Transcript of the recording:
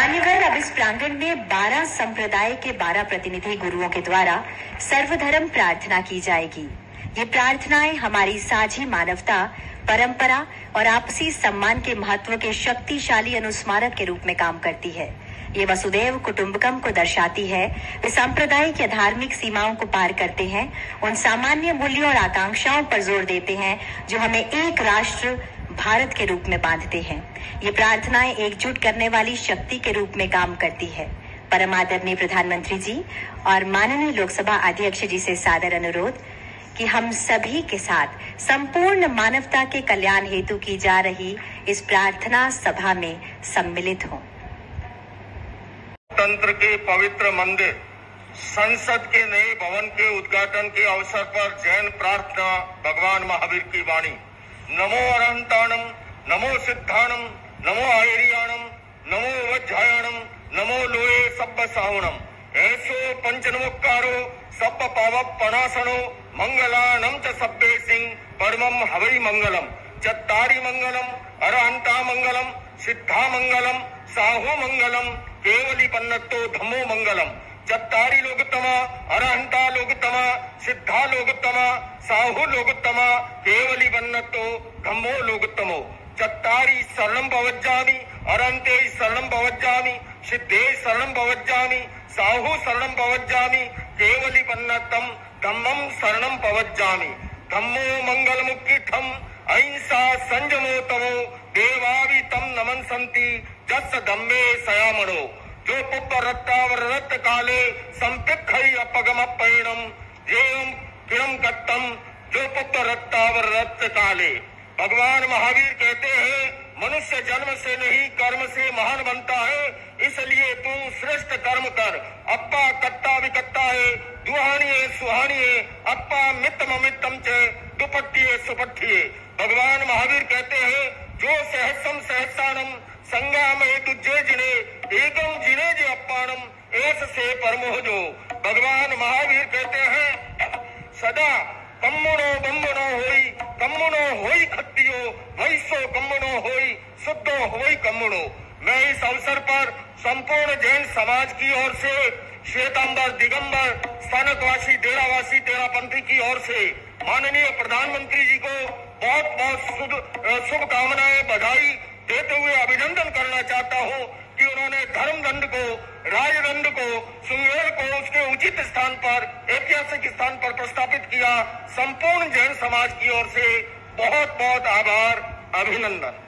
मान्यवर, अब इस प्रांगण में 12 संप्रदाय के 12 प्रतिनिधि गुरुओं के द्वारा सर्वधर्म प्रार्थना की जाएगी। ये प्रार्थनाएं हमारी साझी मानवता, परंपरा और आपसी सम्मान के महत्व के शक्तिशाली अनुस्मारक के रूप में काम करती है। ये वसुदेव कुटुम्बकम को दर्शाती है। वे सांप्रदायिक या धार्मिक सीमाओं को पार करते हैं, उन सामान्य मूल्यों और आकांक्षाओं पर जोर देते हैं जो हमें एक राष्ट्र भारत के रूप में बांधते हैं। ये प्रार्थनाएं एकजुट करने वाली शक्ति के रूप में काम करती है। परम आदरणीय प्रधानमंत्री जी और माननीय लोकसभा अध्यक्ष जी से सादर अनुरोध कि हम सभी के साथ संपूर्ण मानवता के कल्याण हेतु की जा रही इस प्रार्थना सभा में सम्मिलित हों। तंत्र के पवित्र मंदिर संसद के नए भवन के उद्घाटन के अवसर पर जैन प्रार्थना भगवान महावीर की वाणी। नमो अरहंताणम, नमो सिद्धाणम, नमो आयरियाणम, नमो वज्रायणम, नमो लोये सब्ब साहुणम, ऐसो पंचनमोकारो सब्ब पावप पणासणो, मंगलानम च सब्बे सिंह परमम हवई मंगलम, चत्तारी मंगलम, अरहंता मंगलम, सिद्धा मंगलम, साहो मंगलम, केवली पन्नतो धमो मंगलम, चत्तारी लोकतमा, अरहंता लोकतमा, सिद्धा लोकतमा, साहु लोकतमा, केवली पन्नतो धमो लोकतमो, चत्तारी शरणं भवज्जामि, अरहंते शरणं भवज्जामि, सिद्धे शरणं भवज्जामि, साहु शरणं भवज्जामि, केवली पन्नतम धम्मं शरणं भवज्जामि, धम्मो मंगलमुक्तिथम, अहिंसा संयमो तमो, देवावि तम नमन संति, जस धम्मे सयामणो, जो पुप रत्तावर रत्त काले संपिखई अपगम पैणम, एवं किरम कत्तम, जो पुप रत्तावर रत्त काले। भगवान महावीर कहते हैं, मनुष्य जन्म से नहीं कर्म से महान बनता है, इसलिए तू श्रेष्ठ कर्म कर। अप्पा कत्ता विकत्ता है, दुहानिये सुहानिये, अप्पा मितम अमितम चे, दुपट्टिये सुपट्टिये। भगवान महावीर कहते हैं, जो सहस्रम सहस्रानम संगामय तुझे जिने, एकम जिने जे अप्पानम, एस से परमो जो। भगवान महावीर कहते हैं, सदा कम्मुनो बम्बुनो होई, कम्मुनो होई खत्तियो, वैसो कम्मुनो होई, शुद्धो होई कम्मुनो। मैं इस अवसर पर संपूर्ण जैन समाज की ओर से, श्वेतांबर दिगंबर स्थानकवासी डेरावासी तेरापंथी की ओर से माननीय प्रधानमंत्री जी को बहुत बहुत शुभकामनाएं बधाई देते हुए अभिनंदन करना चाहता हूं कि उन्होंने धर्मदंड को, राजदंड को, सुमेल को उसके उचित स्थान पर, ऐतिहासिक स्थान पर प्रस्तापित किया। संपूर्ण जैन समाज की ओर से बहुत बहुत आभार, अभिनंदन।